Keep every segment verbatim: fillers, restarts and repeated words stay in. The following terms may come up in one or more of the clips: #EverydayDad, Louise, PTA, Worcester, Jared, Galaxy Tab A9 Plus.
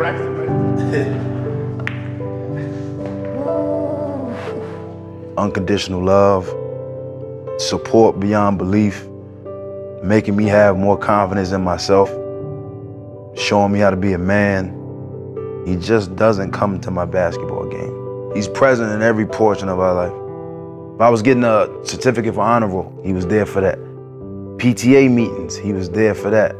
practicing with. Unconditional love, support beyond belief, making me have more confidence in myself, showing me how to be a man. He just doesn't come to my basketball game. He's present in every portion of our life. If I was getting a certificate for honor roll, he was there for that. P T A meetings, he was there for that.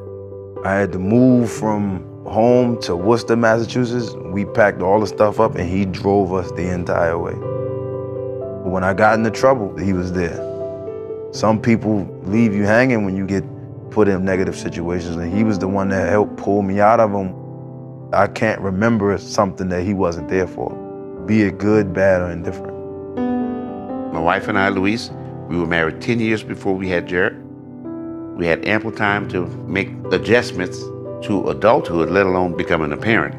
I had to move from home to Worcester, Massachusetts. We packed all the stuff up and he drove us the entire way. When I got into trouble, he was there. Some people leave you hanging when you get put in negative situations, and he was the one that helped pull me out of them. I can't remember something that he wasn't there for, be it good, bad, or indifferent. My wife and I, Louise, we were married ten years before we had Jared. We had ample time to make adjustments to adulthood, let alone becoming a parent.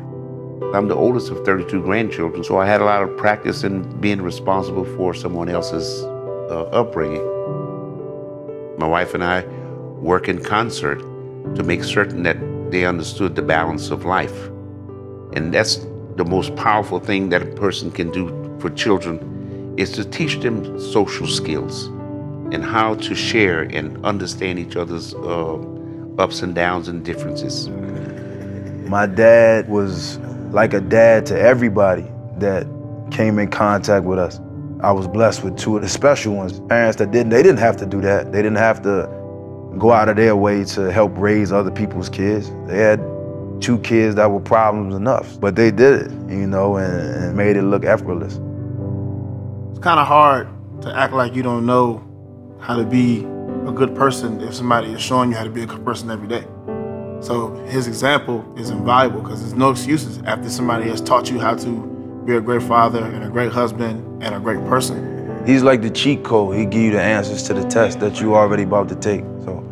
I'm the oldest of thirty-two grandchildren, so I had a lot of practice in being responsible for someone else's uh, upbringing. My wife and I work in concert to make certain that they understood the balance of life. And that's the most powerful thing that a person can do for children, is to teach them social skills and how to share and understand each other's uh, ups and downs and differences. My dad was like a dad to everybody that came in contact with us. I was blessed with two of the special ones. Parents that didn't, they didn't have to do that. They didn't have to go out of their way to help raise other people's kids. They had two kids that were problems enough, but they did it, you know, and, and made it look effortless. It's kind of hard to act like you don't know how to be a good person if somebody is showing you how to be a good person every day. So his example is invaluable, because there's no excuses after somebody has taught you how to be a great father and a great husband and a great person. He's like the cheat code. He give you the answers to the test that you already about to take. So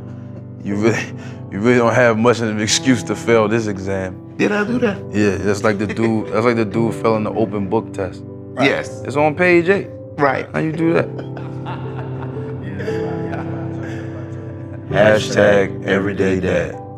you really, you really don't have much of an excuse to fail this exam. Did I do that? Yeah, that's like the dude. That's like the dude failing the open book test. Right. Yes, it's on page eight. Right. How you do that? Hashtag everyday dad.